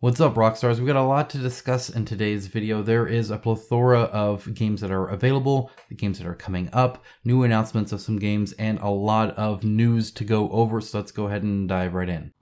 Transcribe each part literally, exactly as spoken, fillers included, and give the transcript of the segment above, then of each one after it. What's up, Rockstars? We've got a lot to discuss in today's video. There is a plethora of games that are available, the games that are coming up, new announcements of some games, and a lot of news to go over, so let's go ahead and dive right in.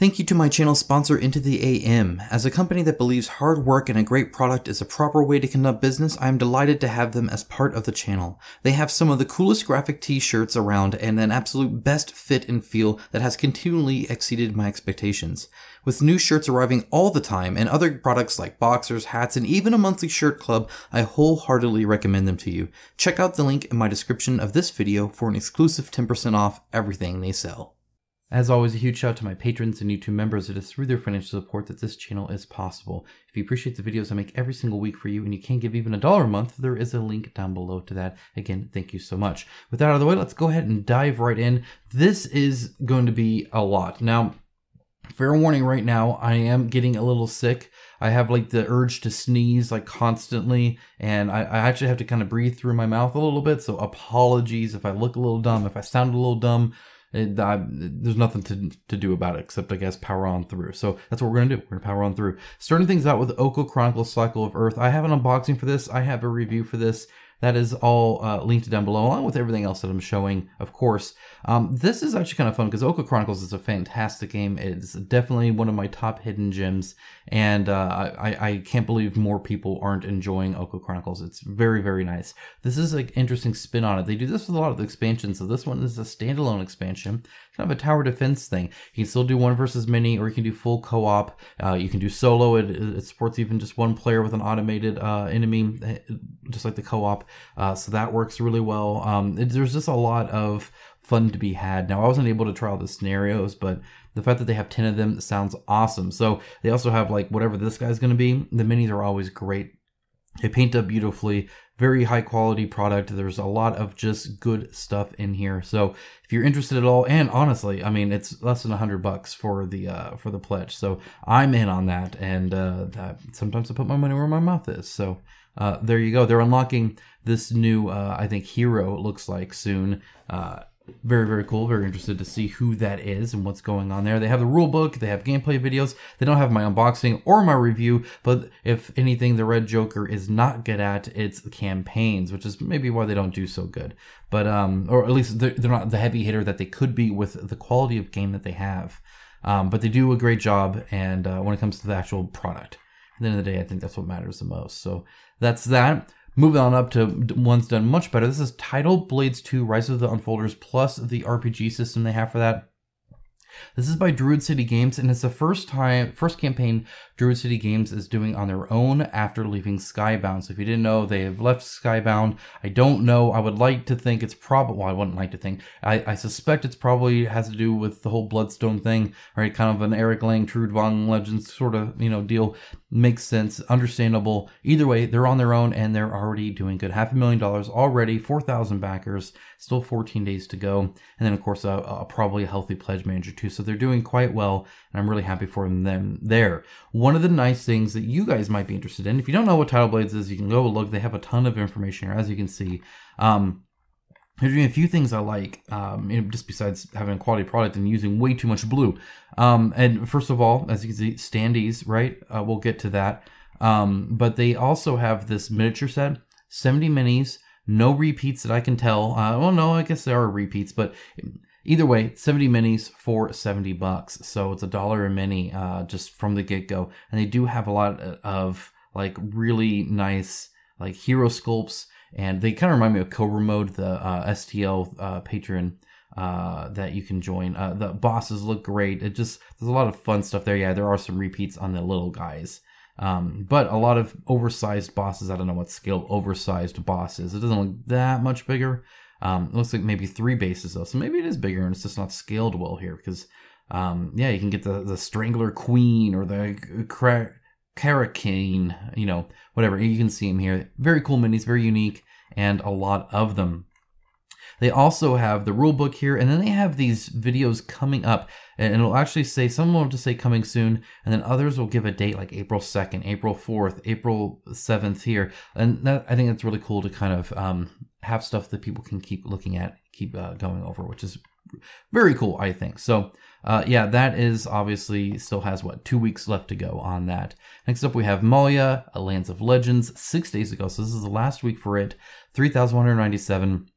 Thank you to my channel sponsor Into the A M. As a company that believes hard work and a great product is a proper way to conduct business, I am delighted to have them as part of the channel. They have some of the coolest graphic t-shirts around and an absolute best fit and feel that has continually exceeded my expectations. With new shirts arriving all the time and other products like boxers, hats, and even a monthly shirt club, I wholeheartedly recommend them to you. Check out the link in my description of this video for an exclusive ten percent off everything they sell. As always, a huge shout out to my patrons and YouTube members. It is through their financial support that this channel is possible. If you appreciate the videos I make every single week for you and you can't give even a dollar a month, there is a link down below to that. Again, thank you so much. With that out of the way, let's go ahead and dive right in. This is going to be a lot. Now, fair warning right now, I am getting a little sick. I have like the urge to sneeze like constantly, and I, I actually have to kind of breathe through my mouth a little bit, so apologies if I look a little dumb, if I sound a little dumb. It, I, there's nothing to, to do about it except, I guess, power on through. So that's what we're going to do. We're going to power on through. Starting things out with Okko Chronicles: Cycles of Earth. I have an unboxing for this. I have a review for this. That is all uh, linked down below, along with everything else that I'm showing, of course. Um, this is actually kind of fun because Okko Chronicles is a fantastic game. It's definitely one of my top hidden gems, and uh, I, I can't believe more people aren't enjoying Okko Chronicles. It's very, very nice. This is an interesting spin on it. They do this with a lot of the expansions, so this one is a standalone expansion, kind of a tower defense thing. You can still do one versus many, or you can do full co-op. Uh, you can do solo. It, it supports even just one player with an automated uh, enemy, just like the co-op. Uh, so that works really well. Um, it, there's just a lot of fun to be had. Now, I wasn't able to try all the scenarios, but the fact that they have ten of them sounds awesome. So they also have like whatever this guy's going to be. The minis are always great. They paint up beautifully. Very high quality product. There's a lot of just good stuff in here. So if you're interested at all, and honestly, I mean, it's less than a hundred bucks for the uh, for the pledge. So I'm in on that, and uh, that, sometimes I put my money where my mouth is. So uh, there you go. They're unlocking this new, uh, I think, hero. It looks like soon. Uh, Very, very cool. Very interested to see who that is and what's going on there. They have the rule book. They have gameplay videos. They don't have my unboxing or my review, but if anything, the Red Joker is not good at its campaigns, which is maybe why they don't do so good. But, um, or at least they're, they're not the heavy hitter that they could be with the quality of game that they have. Um, but they do a great job, and uh, when it comes to the actual product. At the end of the day, I think that's what matters the most. So that's that. Moving on up to one's done much better. This is Tidal Blades two Rise of the Unfolders, plus the R P G system they have for that. This is by Druid City Games, and it's the first time, first campaign Druid City Games is doing on their own after leaving Skybound. So if you didn't know, they have left Skybound. I don't know. I would like to think it's probably, well, I wouldn't like to think. I, I suspect it's probably has to do with the whole Bloodstone thing, right? Kind of an Eric Lang, Trudvang Legends sort of, you know, deal. Makes sense, understandable. Either way, they're on their own and they're already doing good. Half a million dollars already, four thousand backers, still fourteen days to go. And then, of course, a, a probably a healthy pledge manager too. So they're doing quite well, and I'm really happy for them there. One of the nice things that you guys might be interested in, if you don't know what Tidal Blades is, you can go look. They have a ton of information here, as you can see. Um, They're doing a few things I like, um, you know, just besides having a quality product and using way too much blue. Um, and first of all, as you can see, standees, right? Uh, we'll get to that. Um, but they also have this miniature set, seventy minis, no repeats that I can tell. Uh, well, no, I guess there are repeats, but either way, seventy minis for seventy bucks. So it's a dollar a mini uh, just from the get-go. And they do have a lot of like really nice like hero sculpts. And they kind of remind me of Cobra Mode, the uh, S T L uh, patron uh, that you can join. Uh, the bosses look great. It just, there's a lot of fun stuff there. Yeah, there are some repeats on the little guys. Um, but a lot of oversized bosses. I don't know what scale oversized boss is. It doesn't look that much bigger. Um, it looks like maybe three bases though. So maybe it is bigger and it's just not scaled well here. Because, um, yeah, you can get the, the Strangler Queen or the Crack. Caracane, you know, whatever. You can see them here. Very cool minis, very unique, and a lot of them. They also have the rulebook here, and then they have these videos coming up, and it'll actually say, some will just say coming soon, and then others will give a date like April second, April fourth, April seventh here. And that, I think that's really cool to kind of um, have stuff that people can keep looking at, keep uh, going over, which is very cool, I think. So uh, yeah, that is obviously still has, what, two weeks left to go on that. Next up, we have Malhya, Lands of Legends, six days ago. So this is the last week for it, three thousand one hundred ninety-seven.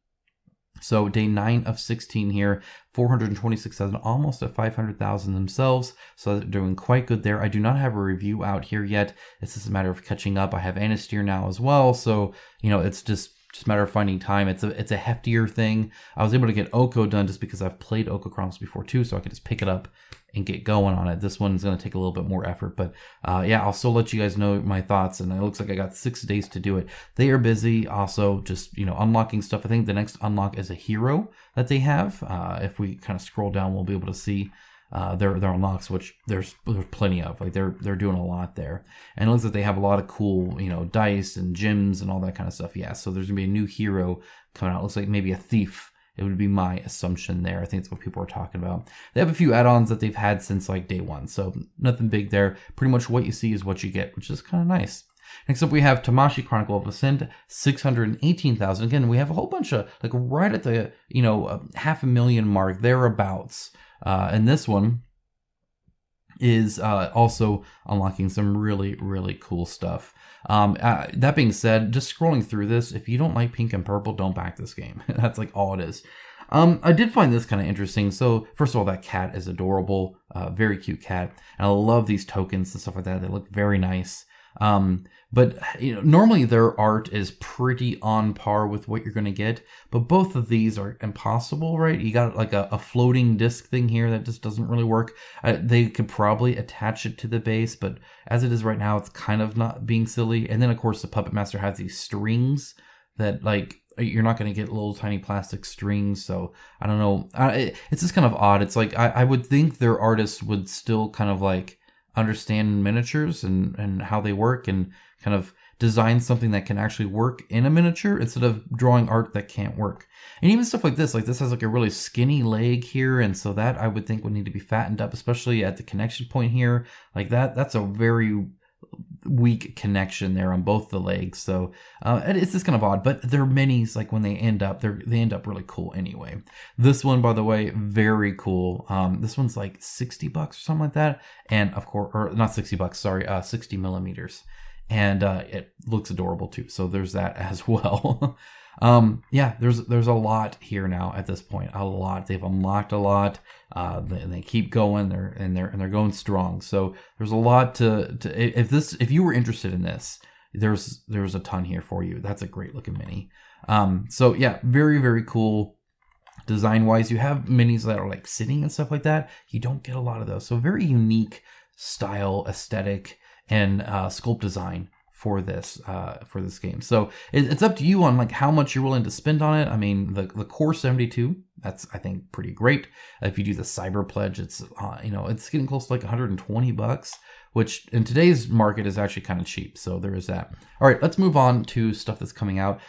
So day nine of sixteen here, four hundred twenty-six thousand, almost at five hundred thousand themselves. So they're doing quite good there. I do not have a review out here yet. It's just a matter of catching up. I have Anastasia now as well. So, you know, it's just... Just a matter of finding time. It's a it's a heftier thing. I was able to get Okko done just because I've played Okko Chronicles before too, so I could just pick it up and get going on it. This one's going to take a little bit more effort, but uh, yeah, I'll still let you guys know my thoughts. And it looks like I got six days to do it. They are busy, also just you know unlocking stuff. I think the next unlock is a hero that they have. Uh, if we kind of scroll down, we'll be able to see uh, their their unlocks, which there's there's plenty of. Like they're they're doing a lot there, and it looks like they have a lot of cool you know dice and gems and all that kind of stuff. Yeah, so there's gonna be a new hero coming out. It looks like maybe a thief. It would be my assumption there. I think that's what people are talking about. They have a few add-ons that they've had since like day one, so nothing big there. Pretty much what you see is what you get, which is kind of nice. Next up, we have Tamashii Chronicle of Ascend, six hundred eighteen thousand. Again, we have a whole bunch of like right at the you know half a million mark thereabouts. Uh, and this one is uh, also unlocking some really, really cool stuff. Um, uh, that being said, just scrolling through this, if you don't like pink and purple, don't back this game. That's like all it is. Um, I did find this kind of interesting. So first of all, that cat is adorable, uh, very cute cat. And I love these tokens and stuff like that. They look very nice. Um, but you know, normally their art is pretty on par with what you're going to get, but both of these are impossible, right? You got like a, a floating disc thing here that just doesn't really work. Uh, they could probably attach it to the base, but as it is right now, it's kind of not being silly. And then of course the Puppet Master has these strings that like, you're not going to get little tiny plastic strings. So I don't know. I, it's just kind of odd. It's like, I, I would think their artists would still kind of like understand miniatures and and how they work and kind of design something that can actually work in a miniature instead of drawing art that can't work. And even stuff like this, like this has like a really skinny leg here, and so that I would think would need to be fattened up, especially at the connection point here. Like that, that's a very weak connection there on both the legs. So uh, it's just kind of odd, but their minis, like when they end up, they're, they end up really cool anyway. This one, by the way, very cool. Um, this one's like sixty bucks or something like that. And of course, or not sixty bucks, sorry, uh, sixty millimeters. And uh, it looks adorable too. So there's that as well. um, yeah, there's there's a lot here now at this point, a lot. They've unlocked a lot. Uh, and they keep going. They're and they're and they're going strong. So there's a lot to, to if this if you were interested in this, there's there's a ton here for you. That's a great looking mini. Um, so yeah, very very cool design wise. You have minis that are like sitting and stuff like that. You don't get a lot of those. So very unique style, aesthetic, and uh, sculpt design for this uh, for this game. So it, it's up to you on like how much you're willing to spend on it. I mean, the the core seventy-two, that's I think pretty great. If you do the cyber pledge, it's uh, you know it's getting close to like one hundred twenty bucks, which in today's market is actually kind of cheap. So there is that. All right, let's move on to stuff that's coming out.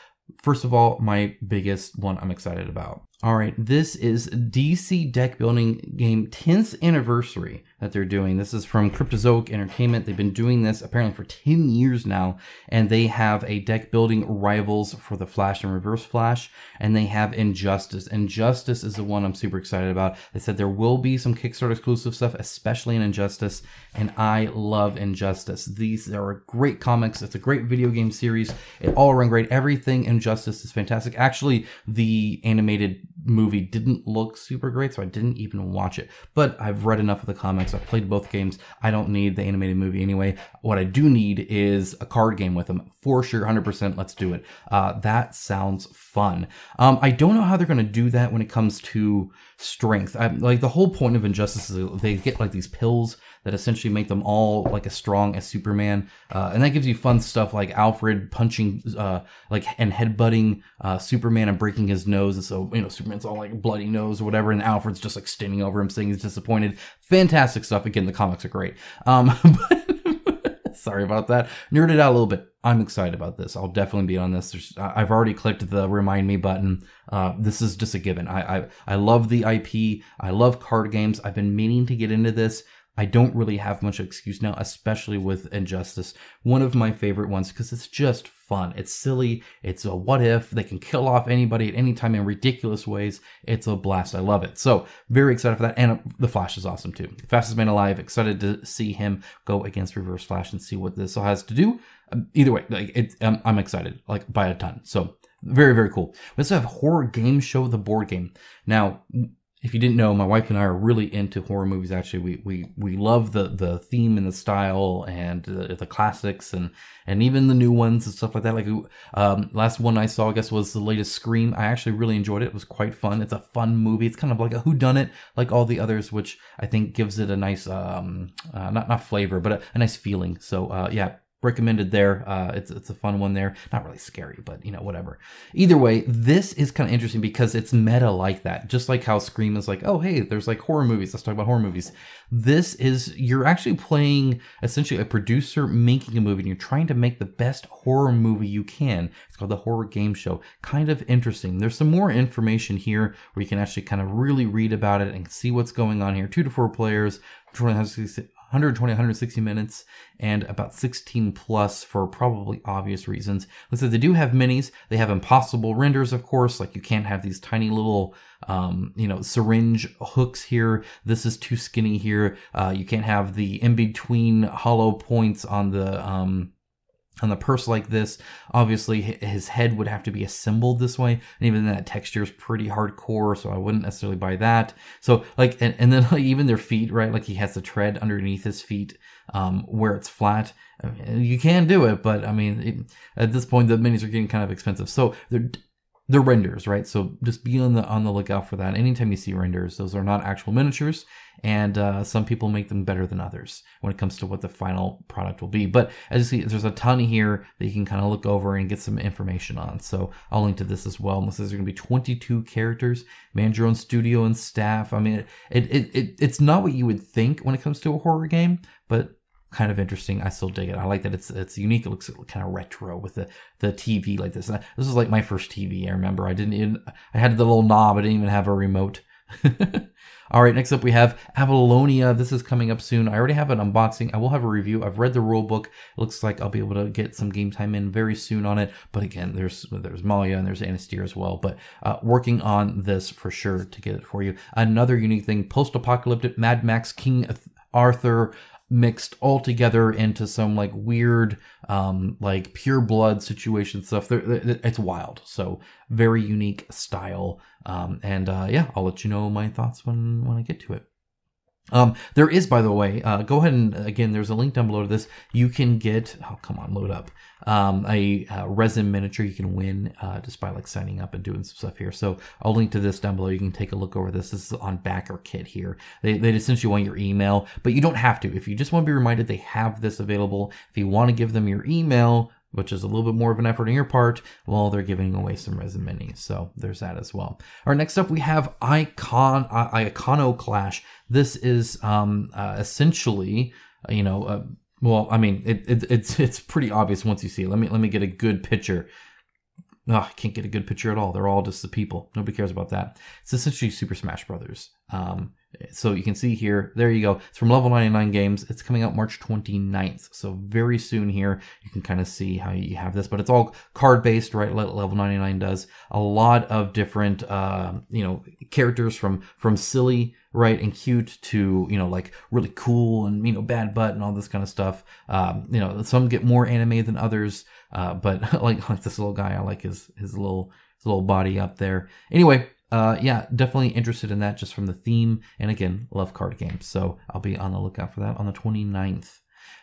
First of all, my biggest one I'm excited about. All right, this is D C Deck Building Game tenth anniversary that they're doing. This is from Cryptozoic Entertainment. They've been doing this apparently for ten years now, and they have a deck building rivals for The Flash and Reverse Flash, and they have Injustice. Injustice is the one I'm super excited about. They said there will be some Kickstarter exclusive stuff, especially in Injustice, and I love Injustice. These are great comics. It's a great video game series. It all around great. Everything Injustice is fantastic. Actually, the animated movie didn't look super great, so I didn't even watch it, but I've read enough of the comics. I've played both games. I don't need the animated movie anyway. What I do need is a card game with them for sure. One hundred percent, let's do it. Uh that sounds fun. um I don't know how they're going to do that when it comes to strength. I, like the whole point of Injustice is they get like these pills that essentially make them all like as strong as Superman, uh, and that gives you fun stuff like Alfred punching uh, like and headbutting uh, Superman and breaking his nose, and so you know Superman's all like bloody nose or whatever, and Alfred's just like standing over him saying he's disappointed. Fantastic stuff. Again, the comics are great. Um, but Sorry about that. Nerded out a little bit. I'm excited about this. I'll definitely be on this. There's, I've already clicked the remind me button. Uh, this is just a given. I, I I love the I P. I love card games. I've been meaning to get into this. I don't really have much excuse now, especially with Injustice. One of my favorite ones because it's just fun. It's silly. It's a what if. They can kill off anybody at any time in ridiculous ways. It's a blast. I love it. So very excited for that. And The Flash is awesome too. Fastest man alive. Excited to see him go against Reverse Flash and see what this all has to do. Either way, like it, um, I'm excited like by a ton. So very, very cool. We also have Horror Game Show, the board game. Now, if you didn't know, my wife and I are really into horror movies. Actually, we we we love the the theme and the style and the, the classics and and even the new ones and stuff like that. Like um, last one I saw, I guess, was the latest Scream. I actually really enjoyed it. It was quite fun. It's a fun movie. It's kind of like a whodunit, like all the others, which I think gives it a nice um uh, not not flavor, but a, a nice feeling. So uh, yeah. Recommended there. Uh, it's it's a fun one there. Not really scary, but you know, whatever. Either way, this is kind of interesting because it's meta like that. Just like how Scream is like, oh, hey, there's like horror movies. Let's talk about horror movies. This is, you're actually playing essentially a producer making a movie and you're trying to make the best horror movie you can. It's called the Horror Game Show. Kind of interesting. There's some more information here where you can actually kind of really read about it and see what's going on here. Two to four players, one hundred twenty, one hundred sixty minutes, and about sixteen plus for probably obvious reasons. Let's say they do have minis. They have impossible renders, of course. Like you can't have these tiny little, um, you know, syringe hooks here. This is too skinny here. Uh, you can't have the in-between hollow points on the... Um, on the purse like this. Obviously his head would have to be assembled this way, and even that texture is pretty hardcore, so I wouldn't necessarily buy that. So like, and, and then like even their feet, right? Like he has the tread underneath his feet, um, where it's flat. I mean, you can do it, but I mean, it, at this point the minis are getting kind of expensive, so they're they're renders, right? So just be on the on the lookout for that. Anytime you see renders, those are not actual miniatures. And uh, some people make them better than others when it comes to what the final product will be. But as you see, there's a ton here that you can kind of look over and get some information on. So I'll link to this as well. And this is going to be twenty-two characters, manage your own studio and staff. I mean, it, it, it it's not what you would think when it comes to a horror game, but kind of interesting. I still dig it. I like that it's it's unique. It looks kind of retro with the the T V like this. And I, this is like my first T V. I remember I didn't even, I had the little knob. I didn't even have a remote. All right, next up we have Avalonia. This is coming up soon. I already have an unboxing. I will have a review. I've read the rule book. It looks like I'll be able to get some game time in very soon on it. But again, there's there's Malhya and there's Anastasia as well. But uh, working on this for sure to get it for you. Another unique thing, post-apocalyptic Mad Max King Arthur mixed all together into some like weird um like pure blood situation stuff. They're, it's wild, so very unique style, um and uh yeah, I'll let you know my thoughts when when I get to it. Um there is, by the way, uh go ahead and again, there's a link down below to this. You can get, oh come on, load up, um a uh, resin miniature you can win uh just by like signing up and doing some stuff here. So I'll link to this down below. You can take a look over this. This is on BackerKit here. They, they essentially want your email, but you don't have to. If you just want to be reminded, they have this available. If you want to give them your email, which is a little bit more of an effort on your part, well, they're giving away some resin minis. So there's that as well. All right, next up we have Icon uh, Iconoclash. This is um, uh, essentially, you know, uh, well, I mean, it, it, it's it's pretty obvious once you see it. Let me, let me get a good picture. Oh, I can't get a good picture at all. They're all just the people. Nobody cares about that. It's essentially Super Smash Brothers. Um, so you can see here, there you go. It's from Level ninety-nine Games. It's coming out March twenty-ninth. So very soon here, you can kind of see how you have this, but it's all card-based, right? Level ninety-nine does a lot of different, uh, you know, characters from, from silly, right, and cute to, you know, like really cool and, you know, bad butt and all this kind of stuff. Um, you know, some get more anime than others, uh, but like, like this little guy, I like his, his little, his little body up there. Anyway. Uh, yeah, definitely interested in that just from the theme. And again, love card games. So I'll be on the lookout for that on the twenty-ninth.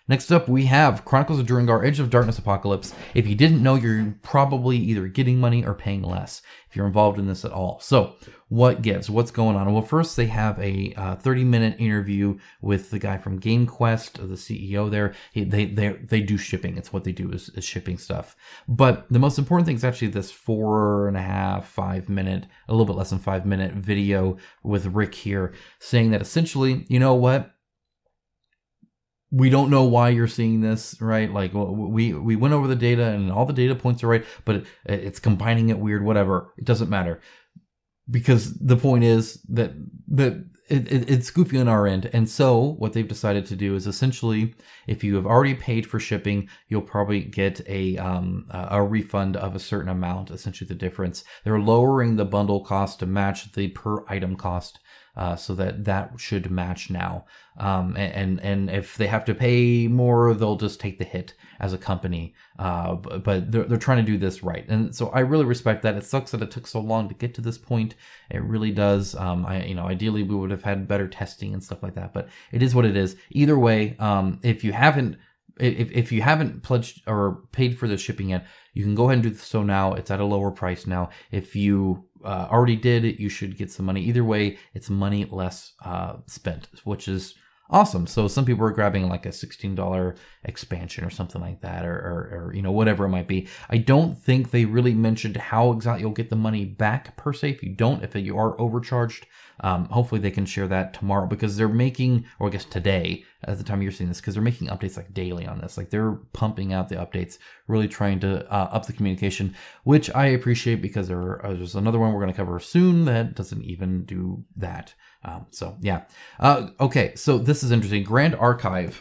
Next up, we have Chronicles of Drunagor Age of Darkness Apocalypse. If you didn't know, you're probably either getting money or paying less if you're involved in this at all. So what gives? What's going on? Well, first they have a thirty-minute uh, interview with the guy from GameQuest, the C E O there. He, they, they, they do shipping. It's what they do is, is shipping stuff. But the most important thing is actually this four and a half, five minute, a little bit less than five minute video with Rick here saying that essentially, you know what? we don't know why you're seeing this, right? Like, well, we we went over the data and all the data points are right, but it, it's combining it weird, whatever. It doesn't matter, because the point is that that it, it, it's goofy on our end. And so what they've decided to do is essentially, if you have already paid for shipping, you'll probably get a um, a refund of a certain amount, essentially the difference. They're lowering the bundle cost to match the per item cost. Uh, so that that should match now, um, and and if they have to pay more, they'll just take the hit as a company. Uh, but they're they're trying to do this right, and so I really respect that. It sucks that it took so long to get to this point. It really does. Um, I you know ideally we would have had better testing and stuff like that, but it is what it is. Either way, um, if you haven't if if you haven't pledged or paid for the shipping yet, you can go ahead and do so now. It's at a lower price now. If you Uh, already did, you should get some money. Either way, it's money less uh, spent, which is awesome. So some people are grabbing like a sixteen dollar expansion or something like that, or, or, or you know, whatever it might be. I don't think they really mentioned how exactly you'll get the money back per se. If you don't, if you are overcharged, um, hopefully they can share that tomorrow, because they're making, or I guess today, at the time you're seeing this, because they're making updates like daily on this. Like, they're pumping out the updates, really trying to uh, up the communication, which I appreciate, because there uh, there's another one we're going to cover soon that doesn't even do that. Um, so yeah. Uh, okay, so this is interesting. Grand Archive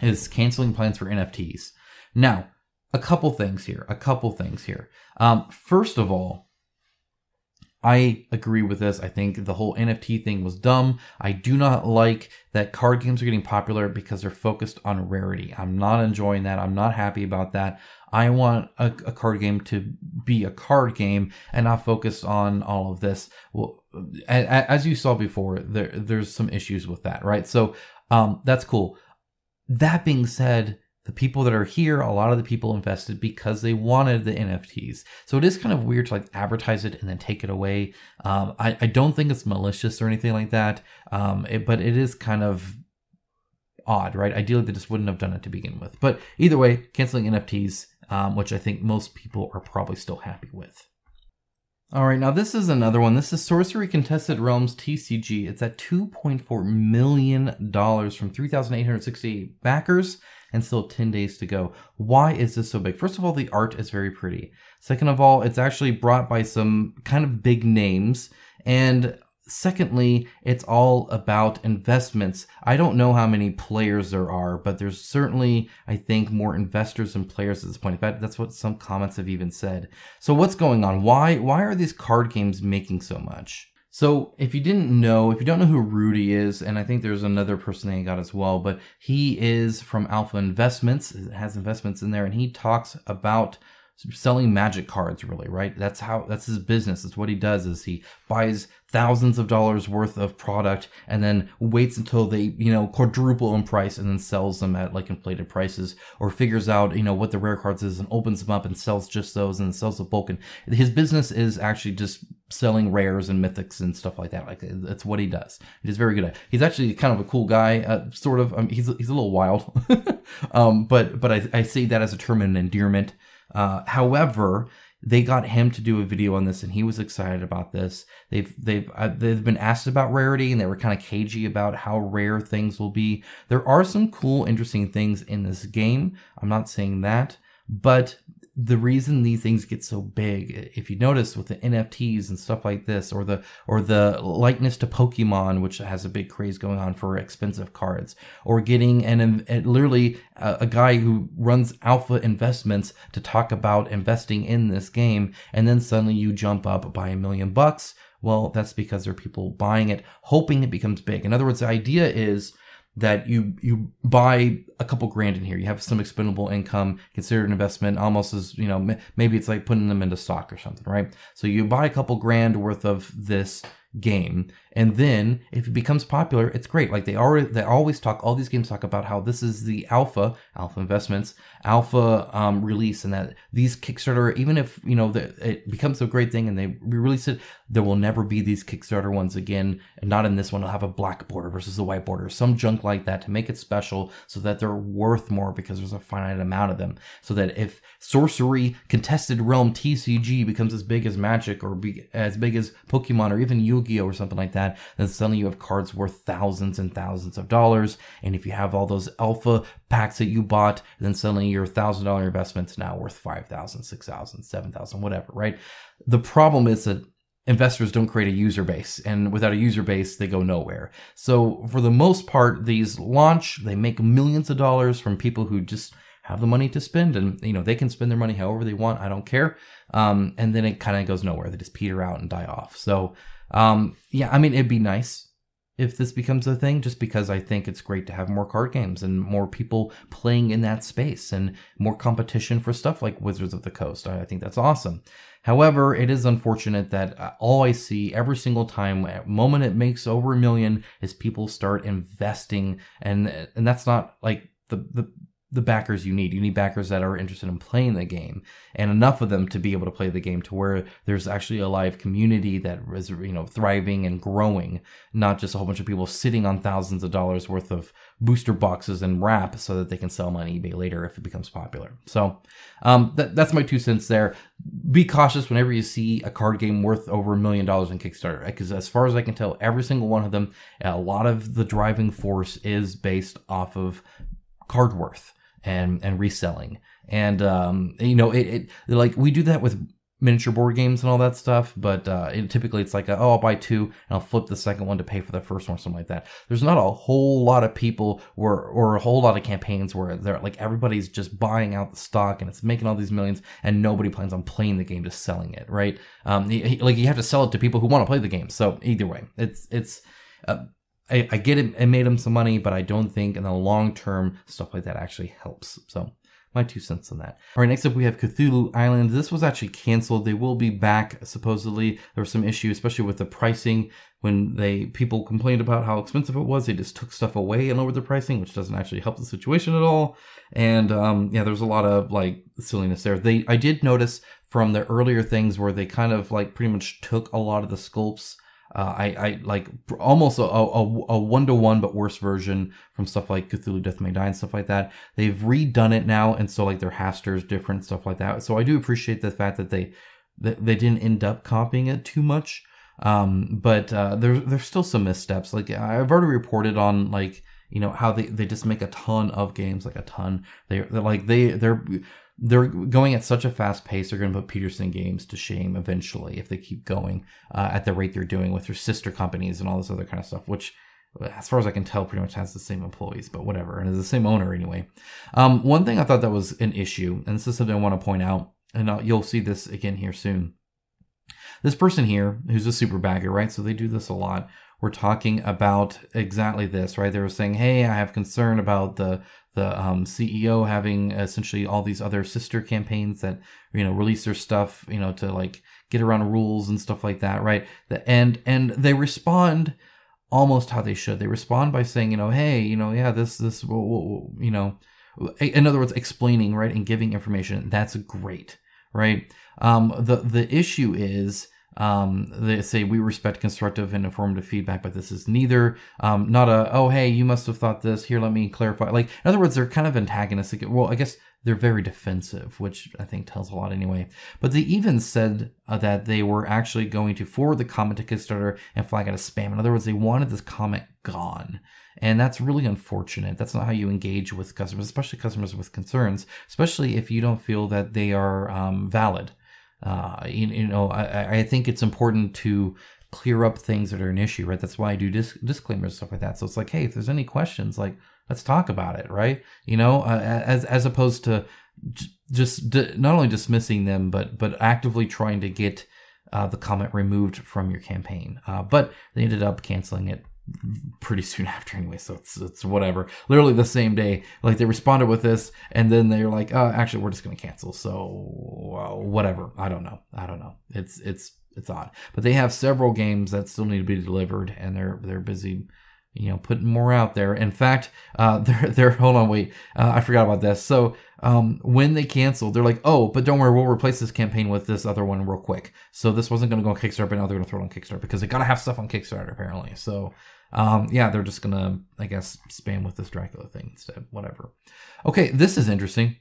is canceling plans for N F Ts. Now, a couple things here. A couple things here. Um, first of all, I agree with this. I think the whole N F T thing was dumb. I do not like that card games are getting popular because they're focused on rarity. I'm not enjoying that. I'm not happy about that. I want a, a card game to be a card game and not focused on all of this. Well, as you saw before, there, there's some issues with that, right? So um, that's cool. That being said, the people that are here, a lot of the people invested because they wanted the N F Ts. So it is kind of weird to like advertise it and then take it away. Um, I, I don't think it's malicious or anything like that, um, it, but it is kind of odd, right? Ideally, they just wouldn't have done it to begin with. But either way, canceling N F Ts, um, which I think most people are probably still happy with. All right, now this is another one. This is Sorcery Contested Realms T C G. It's at two point four million dollars from three thousand eight hundred sixty-eight backers, and still ten days to go. Why is this so big? First of all, the art is very pretty. Second of all, it's actually brought by some kind of big names. And secondly, it's all about investments. I don't know how many players there are, but there's certainly, I think, more investors than players at this point. In fact, that's what some comments have even said. So what's going on? Why, why are these card games making so much? So if you didn't know, if you don't know who Rudy is, and I think there's another person they got as well, but he is from Alpha Investments, has investments in there, and he talks about selling magic cards, really, right? That's how, that's his business. That's what he does, is he buys thousands of dollars worth of product and then waits until they, you know, quadruple in price and then sells them at like inflated prices, or figures out, you know, what the rare cards is and opens them up and sells just those and sells the bulk. And his business is actually just selling rares and mythics and stuff like that. Like, that's what he does. He's very good at it. He's actually kind of a cool guy, uh, sort of. I mean, he's, he's a little wild, um, but, but I, I see that as a term of endearment. Uh, however, they got him to do a video on this, and he was excited about this. They've they've uh, they've been asked about rarity, and they were kind of cagey about how rare things will be. There are some cool, interesting things in this game. I'm not saying that, but the reason these things get so big, if you notice with the N F Ts and stuff like this, or the or the likeness to Pokemon, which has a big craze going on for expensive cards, or getting an, an literally a, a guy who runs Alpha Investments to talk about investing in this game, and then suddenly you jump up by a million bucks. Well, that's because there are people buying it, hoping it becomes big. In other words, the idea is that you you buy a couple grand in here, you have some expendable income, considered an investment, almost as, you know, maybe it's like putting them into stock or something, right? So you buy a couple grand worth of this game, and then if it becomes popular, it's great. Like, they already they always talk, all these games talk about how this is the alpha alpha investments alpha um release, and that these Kickstarter, even if, you know, the, it becomes a great thing and they release it, there will never be these Kickstarter ones again, and not in this one. It'll have a black border versus a white border, some junk like that, to make it special so that they're worth more because there's a finite amount of them. So that if Sorcery Contested Realm T C G becomes as big as Magic, or be, as big as Pokemon, or even Yu Yu-Gi-Oh or something like that, then suddenly you have cards worth thousands and thousands of dollars. And if you have all those alpha packs that you bought, then suddenly your one thousand dollar investment's now worth five thousand dollars, six thousand dollars, seven thousand dollars, whatever, right? The problem is that investors don't create a user base, and without a user base, they go nowhere. So for the most part, these launch, they make millions of dollars from people who just have the money to spend, and you know, they can spend their money however they want, I don't care. Um, and then it kind of goes nowhere. They just peter out and die off. So um, yeah, I mean, it'd be nice if this becomes a thing, just because I think it's great to have more card games and more people playing in that space and more competition for stuff like Wizards of the Coast. I think that's awesome. However, it is unfortunate that all I see every single time, at the moment it makes over a million, is people start investing, and and that's not like the the the backers you need. You need backers that are interested in playing the game, and enough of them to be able to play the game to where there's actually a live community that is, you know, thriving and growing, not just a whole bunch of people sitting on thousands of dollars worth of booster boxes and wrap so that they can sell them on eBay later if it becomes popular. So um, that, that's my two cents there. Be cautious whenever you see a card game worth over a million dollars in Kickstarter, because as far as I can tell, every single one of them, a lot of the driving force is based off of card worth and and reselling. And um, you know, it, it like we do that with miniature board games and all that stuff, but uh, it, typically it's like, a, oh, I'll buy two and I'll flip the second one to pay for the first one or something like that. There's not a whole lot of people where, or a whole lot of campaigns where they're like, everybody's just buying out the stock and it's making all these millions and nobody plans on playing the game, just selling it, right? Um, like you have to sell it to people who want to play the game. So either way, it's, it's, uh, I, I get it, it made them some money, but I don't think in the long term stuff like that actually helps. So my two cents on that. All right, next up we have Cthulhu Island. This was actually canceled. They will be back, supposedly. There was some issue, especially with the pricing. When they people complained about how expensive it was, they just took stuff away and lowered the pricing, which doesn't actually help the situation at all. And um, yeah, there's a lot of like silliness there. They I did notice from the earlier things where they kind of like pretty much took a lot of the sculpts. Uh, I, I like almost a, a, a one-to-one but worse version from stuff like Cthulhu Death May Die and stuff like that. They've redone it now, and so like their hasters different, stuff like that. So I do appreciate the fact that they that they didn't end up copying it too much. Um, but uh, there, there's still some missteps. Like I've already reported on like, you know, how they, they just make a ton of games, like a ton. They, they're like, they, they're... They're going at such a fast pace, they're going to put Peterson Games to shame eventually if they keep going uh, at the rate they're doing with their sister companies and all this other kind of stuff, which, as far as I can tell, pretty much has the same employees, but whatever, and is the same owner anyway. Um, one thing I thought that was an issue, and this is something I want to point out, and I'll, you'll see this again here soon. This person here, who's a super bagger, right? So they do this a lot. We're talking about exactly this, right? They were saying, hey, I have concern about the the um, C E O having essentially all these other sister campaigns that, you know, release their stuff, you know, to like get around rules and stuff like that, right? The, and and they respond almost how they should. They respond by saying, you know, hey, you know, yeah, this, this, you know, in other words, explaining, right, and giving information. That's great, right? Um, the, the issue is, Um, they say we respect constructive and informative feedback, but this is neither. Um, not a, oh, hey, you must have thought this. Here, let me clarify. Like, in other words, they're kind of antagonistic. Well, I guess they're very defensive, which I think tells a lot anyway. But they even said uh, that they were actually going to forward the comment to Kickstarter and flag it as spam. In other words, they wanted this comment gone. And that's really unfortunate. That's not how you engage with customers, especially customers with concerns, especially if you don't feel that they are um, valid. Uh, you, you know, I, I think it's important to clear up things that are an issue, right? That's why I do disc disclaimers and stuff like that. So it's like, hey, if there's any questions, like, let's talk about it, right? You know, uh, as as opposed to just d not only dismissing them, but but actively trying to get uh, the comment removed from your campaign. Uh, but they ended up canceling it pretty soon after anyway, so it's, it's whatever. Literally the same day, like they responded with this, and then they're like, uh, actually, we're just going to cancel. So uh, whatever. I don't know. I don't know. It's, it's, it's odd, but they have several games that still need to be delivered, and they're, they're busy, you know, putting more out there. In fact, uh, they're, they're, hold on, wait, uh, I forgot about this. So, um, when they canceled, they're like, oh, but don't worry, we'll replace this campaign with this other one real quick. So this wasn't going to go on Kickstarter, but now they're going to throw it on Kickstarter because they got to have stuff on Kickstarter apparently. So, um, yeah, they're just going to, I guess, spam with this Dracula thing instead, whatever. Okay. This is interesting.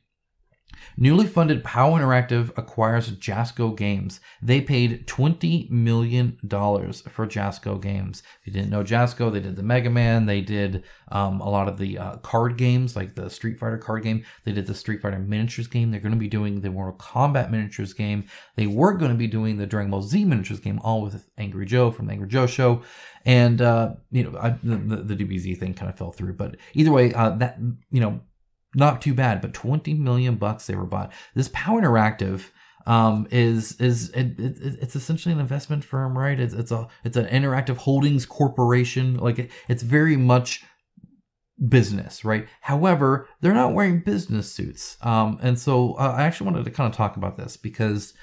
Newly funded Power Interactive acquires Jasco Games. They paid twenty million dollars for Jasco Games. If you didn't know Jasco, they did the Mega Man. They did um, a lot of the uh, card games, like the Street Fighter card game. They did the Street Fighter miniatures game. They're going to be doing the Mortal Kombat miniatures game. They were going to be doing the Dragon Ball Z miniatures game, all with Angry Joe from the Angry Joe Show. And, uh, you know, I, the, the D B Z thing kind of fell through. But either way, uh, that, you know, not too bad, but twenty million bucks they were bought. This Power Interactive um, is is it, it, it's essentially an investment firm, right? It's it's a it's an interactive holdings corporation. Like it, it's very much business, right? However, they're not wearing business suits, um, and so uh, I actually wanted to kind of talk about this because,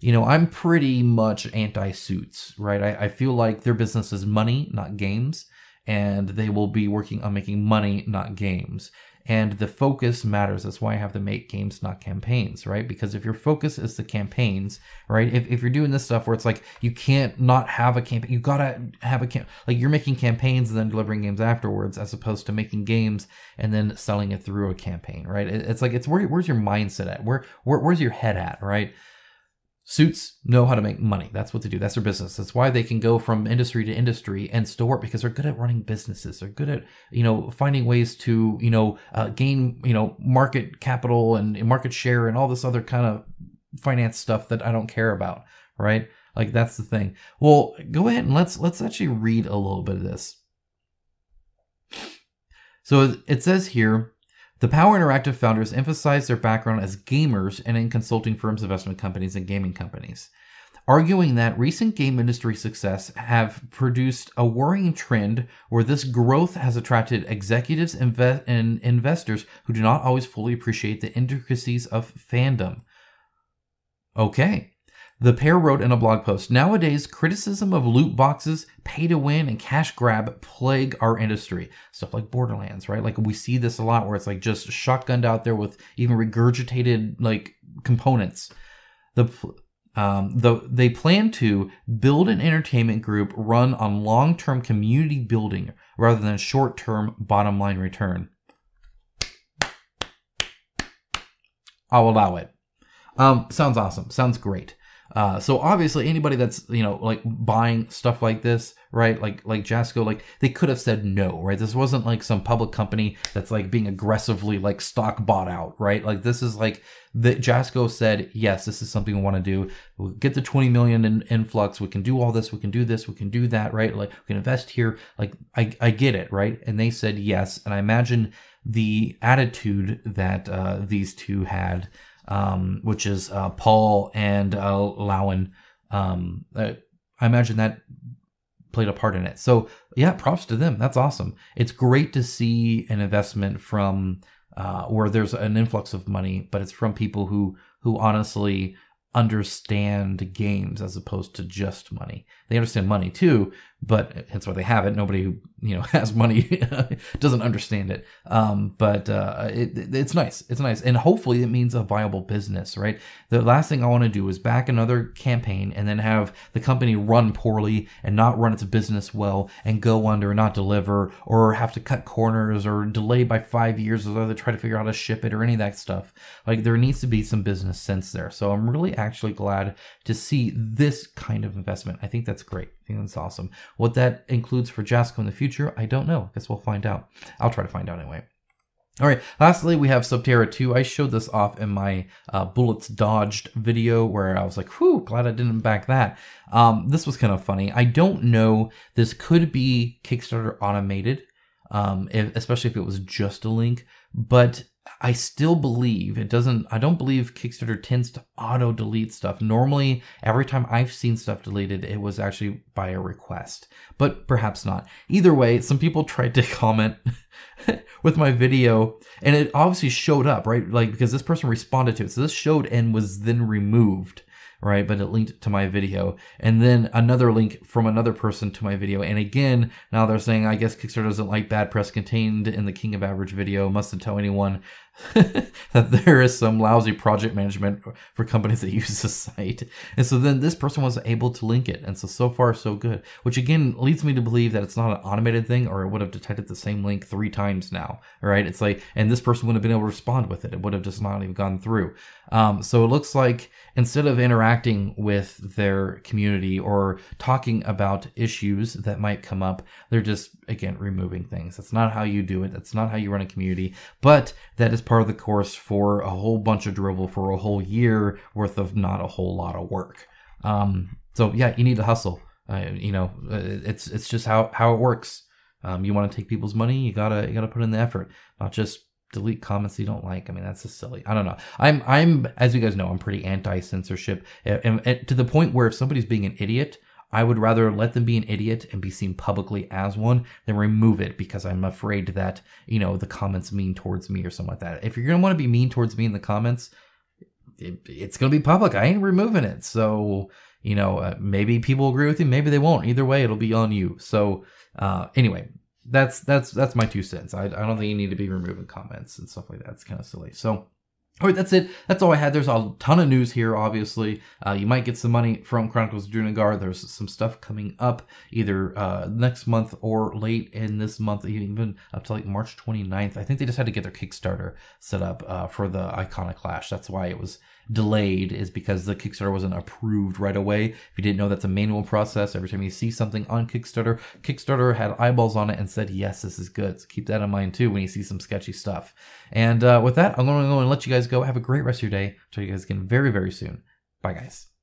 you know, I'm pretty much anti-suits, right? I, I feel like their business is money, not games, and they will be working on making money, not games. And the focus matters. That's why I have to make games, not campaigns, right? Because if your focus is the campaigns, right? If, if you're doing this stuff where it's like, you can't not have a campaign, you gotta have a camp, like you're making campaigns and then delivering games afterwards, as opposed to making games and then selling it through a campaign, right? It, it's like, it's where, where's your mindset at? Where, where, where's your head at, right? Suits know how to make money. That's what they do. That's their business. That's why they can go from industry to industry and still work, because they're good at running businesses. They're good at, you know, finding ways to, you know, uh, gain, you know, market capital and, and market share and all this other kind of finance stuff that I don't care about, right? Like, that's the thing. Well, go ahead and let's, let's actually read a little bit of this. So it says here, the Power Interactive founders emphasized their background as gamers and in consulting firms, investment companies, and gaming companies, arguing that recent game industry success have produced a worrying trend where this growth has attracted executives inve- and investors who do not always fully appreciate the intricacies of fandom. Okay. The pair wrote in a blog post, nowadays, criticism of loot boxes, pay to win, and cash grab plague our industry. Stuff like Borderlands, right? Like, we see this a lot where it's like just shotgunned out there with even regurgitated, like, components. The, um, the, they plan to build an entertainment group run on long-term community building rather than short-term bottom-line return. I'll allow it. Um, sounds awesome. Sounds great. Uh, so obviously anybody that's, you know, like buying stuff like this, right? Like, like Jasco, like they could have said no, right? This wasn't like some public company that's like being aggressively like stock bought out, right? Like this is like the Jasco said, yes, this is something we want to do. We'll get the twenty million in influx. We can do all this. We can do this. We can do that, right? Like we can invest here. Like I, I get it. Right. And they said yes. And I imagine the attitude that, uh, these two had, Um, which is uh, Paul and uh, Lowen. Um, I, I imagine that played a part in it. So yeah, props to them. That's awesome. It's great to see an investment from uh, where there's an influx of money, but it's from people who who honestly understand games as opposed to just money. They understand money too, but that's why they have it. Nobody who, you know, has money doesn't understand it. Um, but uh, it, it's nice. It's nice. And hopefully it means a viable business, right? The last thing I want to do is back another campaign and then have the company run poorly and not run its business well and go under and not deliver or have to cut corners or delay by five years or they try to figure out how to ship it or any of that stuff. Like there needs to be some business sense there. So I'm really actually glad to see this kind of investment. I think that's great. I think that's awesome. What that includes for Jasco in the future, I don't know. I guess we'll find out. I'll try to find out anyway. All right, lastly, we have Subterra two. I showed this off in my uh, Bullets Dodged video where I was like, whew, glad I didn't back that. Um, this was kind of funny. I don't know. This could be Kickstarter automated, um, if, especially if it was just a link, but I still believe it doesn't, I don't believe Kickstarter tends to auto delete stuff. Normally, every time I've seen stuff deleted, it was actually by a request, but perhaps not. Either way, some people tried to comment with my video and it obviously showed up, right? Like, because this person responded to it. So this showed and was then removed, right? But it linked to my video and then another link from another person to my video. And again, now they're saying, I guess Kickstarter doesn't like bad press contained in the King of Average video. Mustn't tell anyone. that there is some lousy project management for companies that use the site. And so then this person was able to link it. And so, so far, so good. Which again, leads me to believe that it's not an automated thing, or it would have detected the same link three times now, right? It's like, and this person would have been able to respond with it. It would have just not even gone through. Um, so it looks like instead of interacting with their community or talking about issues that might come up, they're just, again, removing things. That's not how you do it. That's not how you run a community. But that is part of the course for a whole bunch of drivel for a whole year worth of not a whole lot of work. Um, so yeah, you need to hustle. Uh, you know, it's it's just how how it works. Um, you want to take people's money, you gotta you gotta put in the effort, not just delete comments you don't like. I mean, that's just silly. I don't know. I'm I'm as you guys know, I'm pretty anti-censorship, and, and to the point where if somebody's being an idiot, I would rather let them be an idiot and be seen publicly as one than remove it because I'm afraid that, you know, the comments mean towards me or something like that. If you're going to want to be mean towards me in the comments, it, it's going to be public. I ain't removing it. So, you know, uh, maybe people agree with you. Maybe they won't. Either way, it'll be on you. So uh, anyway, that's that's that's my two cents. I, I don't think you need to be removing comments and stuff like that. It's kind of silly. So. All right, that's it. That's all I had. There's a ton of news here, obviously. Uh, you might get some money from Chronicles of Drunagor. There's some stuff coming up either uh, next month or late in this month, even up to like March twenty-ninth. I think they just had to get their Kickstarter set up uh, for the Iconoclash. That's why it was delayed, is because the Kickstarter wasn't approved right away. If you didn't know, that's a manual process. Every time you see something on Kickstarter, Kickstarter had eyeballs on it and said, yes, this is good. So keep that in mind too when you see some sketchy stuff. And uh, with that, I'm going to go and let you guys go. Have a great rest of your day. Talk to you guys again very, very soon. Bye, guys.